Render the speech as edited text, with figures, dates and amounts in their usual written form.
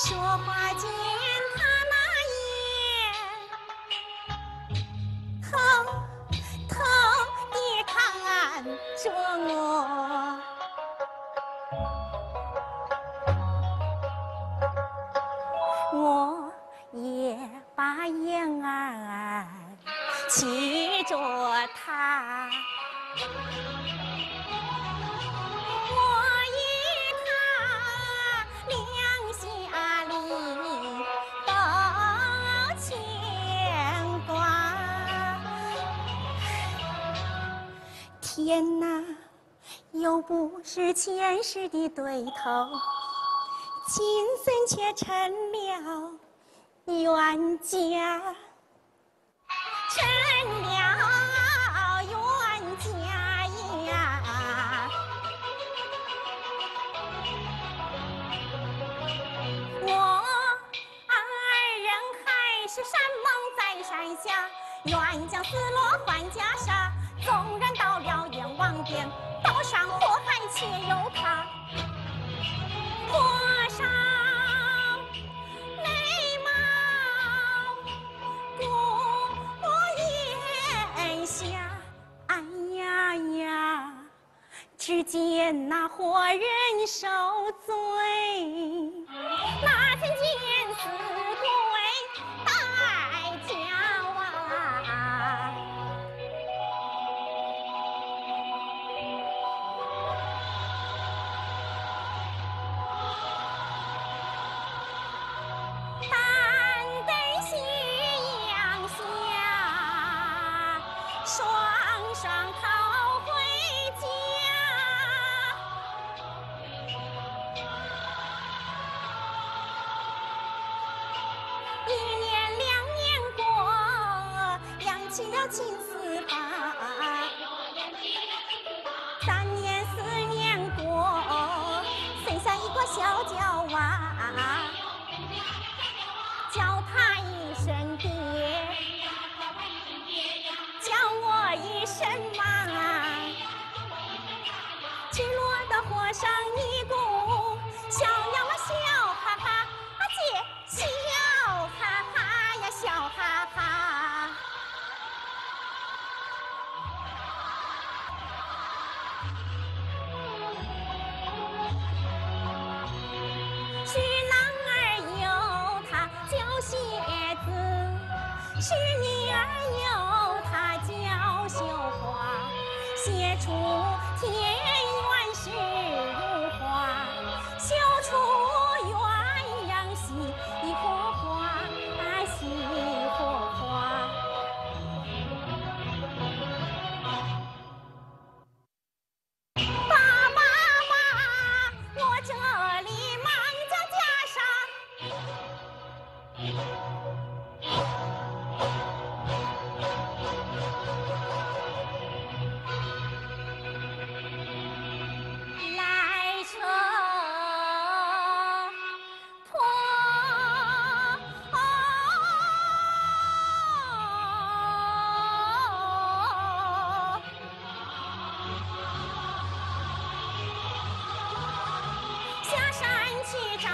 说话间他那眼偷地看着我，我也把眼儿骑着他。 天哪，又不是前世的对头，今生却成了冤家，成了冤家呀！我二人海誓山盟在山下，愿将丝罗换袈裟。 纵然到了阎王殿，刀山火海且由他。火烧眉毛，不掩下。哎呀呀！只见那活人受罪，哪曾见死鬼代价啊！ 金丝吧，3年4年过，生下一个小娇娃，叫他一声爹，叫我一声妈。赤裸的火上一股小呀嘛笑哈哈，阿姐笑哈哈呀笑哈哈。 是男儿有他叫鞋子，是女儿有他叫绣花，写出田园诗如画，绣出鸳鸯戏火花，戏火花。爸爸妈妈，我这里。 来者颇下山去找。